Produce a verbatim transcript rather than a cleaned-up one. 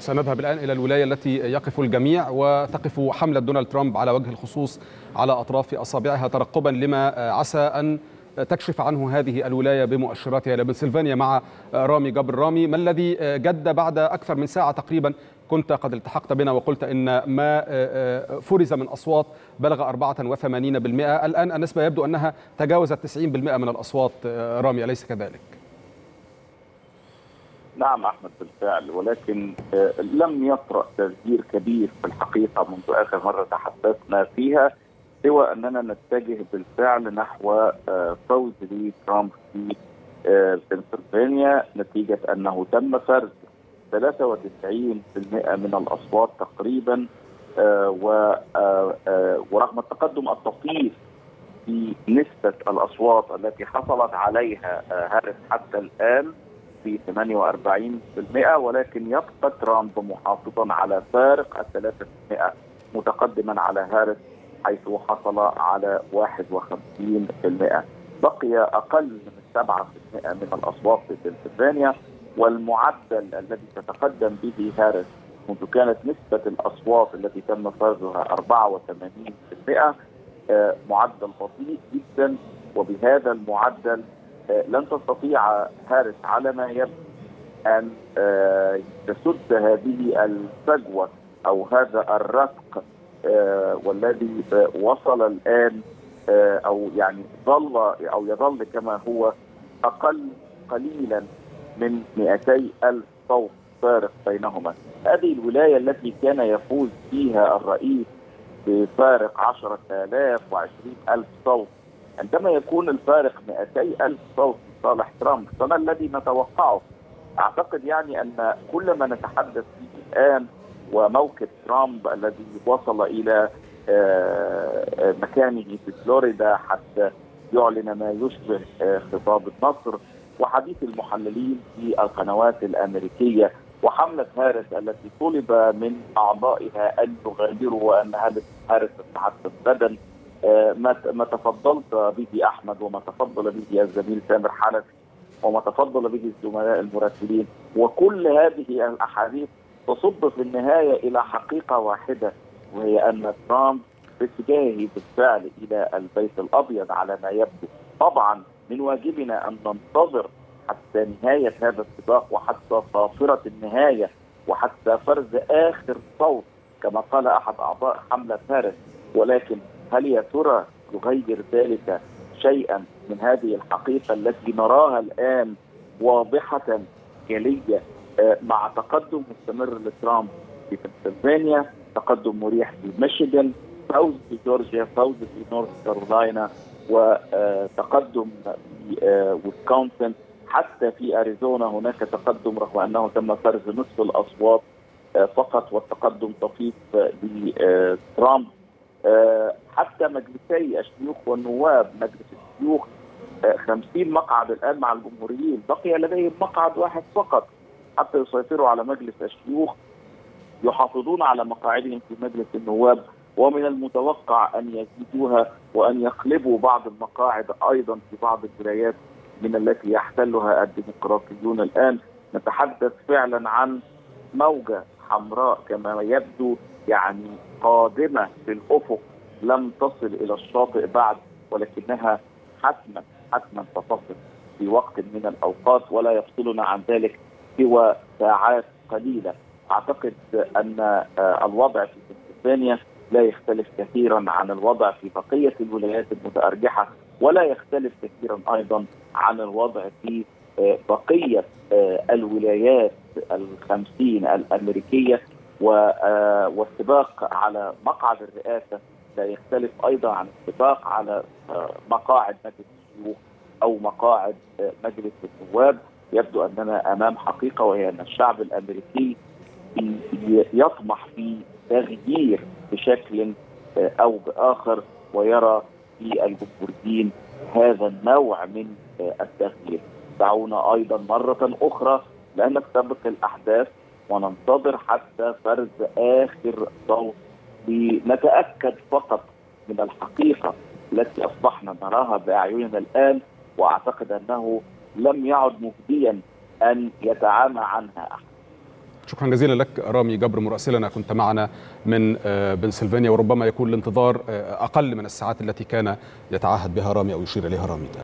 سنذهب الآن إلى الولاية التي يقف الجميع، وتقف حملة دونالد ترامب على وجه الخصوص على أطراف أصابعها ترقبا لما عسى أن تكشف عنه هذه الولاية بمؤشراتها. إلى بنسلفانيا مع رامي جبر. رامي، ما الذي جد بعد أكثر من ساعة تقريبا؟ كنت قد التحقت بنا وقلت إن ما فرز من أصوات بلغ أربعة وثمانين بالمئة، الآن النسبة يبدو أنها تجاوزت تسعين بالمئة من الأصوات. رامي، أليس كذلك؟ نعم أحمد بالفعل، ولكن لم يطرأ تغيير كبير في الحقيقة منذ آخر مرة تحدثنا فيها، سوى أننا نتجه بالفعل نحو فوز لترامب في بنسلفانيا نتيجة أنه تم فرز ثلاثة وتسعين بالمئة من الأصوات تقريبا، ورغم التقدم الطفيف في نسبة الأصوات التي حصلت عليها هاريس حتى الآن في ثمانية وأربعين بالمئة، ولكن يبقى ترامب محافظا على فارق الثلاثة بالمئة متقدما على هاريس حيث حصل على واحد وخمسين بالمئة. بقي أقل من سبعة بالمئة من الأصوات في بنسلفانيا، والمعدل الذي تتقدم به هاريس منذ كانت نسبة الأصوات التي تم فرزها أربعة وثمانين بالمئة معدل بطيء جدا، وبهذا المعدل لن تستطيع هاريس على ما يبدو أن تسد هذه الفجوة أو هذا الرتق والذي وصل الآن أو يعني ظل أو يظل كما هو أقل قليلا من مئتي ألف صوت فارق بينهما. هذه الولاية التي كان يفوز فيها الرئيس بفارق عشرة آلاف وعشرين ألف صوت، عندما يكون الفارق مئتي ألف صوت لصالح ترامب فما الذي نتوقعه؟ أعتقد يعني أن كل ما نتحدث فيه الآن وموقف ترامب الذي وصل إلى مكانه في فلوريدا حتى يعلن ما يشبه خطاب النصر، وحديث المحللين في القنوات الأمريكية، وحملة هاريس التي طلب من أعضائها أن يغادروا وأن هاريس تتحدث غدا، ما تفضلت به أحمد وما تفضل به الزميل تامر حنفي وما تفضل به الزملاء المراسلين، وكل هذه الأحاديث تصب في النهاية إلى حقيقة واحدة، وهي أن ترامب باتجاهه بالفعل إلى البيت الأبيض على ما يبدو. طبعا من واجبنا أن ننتظر حتى نهاية هذا السباق وحتى صافرة النهاية وحتى فرز آخر صوت كما قال أحد أعضاء حملة هاريس، ولكن هل يا ترى يغير ذلك شيئا من هذه الحقيقة التي نراها الآن واضحة جلية مع تقدم مستمر لترامب في بنسلفانيا، تقدم مريح في ميشيغان، فوز في جورجيا، فوز في نورث كارولاينا، وتقدم في ويسكونسن، حتى في أريزونا هناك تقدم رغم أنه تم فرز نصف الأصوات فقط والتقدم طفيف لترامب. حتى مجلسي الشيوخ والنواب، مجلس الشيوخ خمسين مقعد الآن مع الجمهوريين، بقي لديهم مقعد واحد فقط حتى يسيطروا على مجلس الشيوخ، يحافظون على مقاعدهم في مجلس النواب، ومن المتوقع أن يزيدوها وأن يقلبوا بعض المقاعد أيضا في بعض الولايات من التي يحتلها الديمقراطيون الآن. نتحدث فعلا عن موجة حمراء كما يبدو، يعني قادمة في الأفق لم تصل إلى الشاطئ بعد، ولكنها حتما حتما ستصل في وقت من الأوقات، ولا يفصلنا عن ذلك سوى ساعات قليلة. أعتقد أن الوضع في بنسلفانيا لا يختلف كثيرا عن الوضع في بقية الولايات المتأرجحة، ولا يختلف كثيرا أيضا عن الوضع في بقية الولايات الخمسين الأمريكية، والسباق على مقعد الرئاسة لا يختلف أيضا عن السباق على مقاعد مجلس الشيوخ أو مقاعد مجلس النواب. يبدو أننا أمام حقيقة، وهي أن الشعب الأمريكي يطمح في تغيير بشكل أو بآخر، ويرى في الجمهوريين هذا النوع من التغيير. دعونا أيضا مرة أخرى لا نستبق الأحداث وننتظر حتى فرز آخر صوت لنتأكد فقط من الحقيقة التي أصبحنا نراها بأعيننا الآن، وأعتقد أنه لم يعد مجديا أن يتعامى عنها أحد. شكرا جزيلا لك رامي جبر مراسلنا، كنت معنا من بنسلفانيا، وربما يكون الانتظار أقل من الساعات التي كان يتعهد بها رامي أو يشير إليها رامي.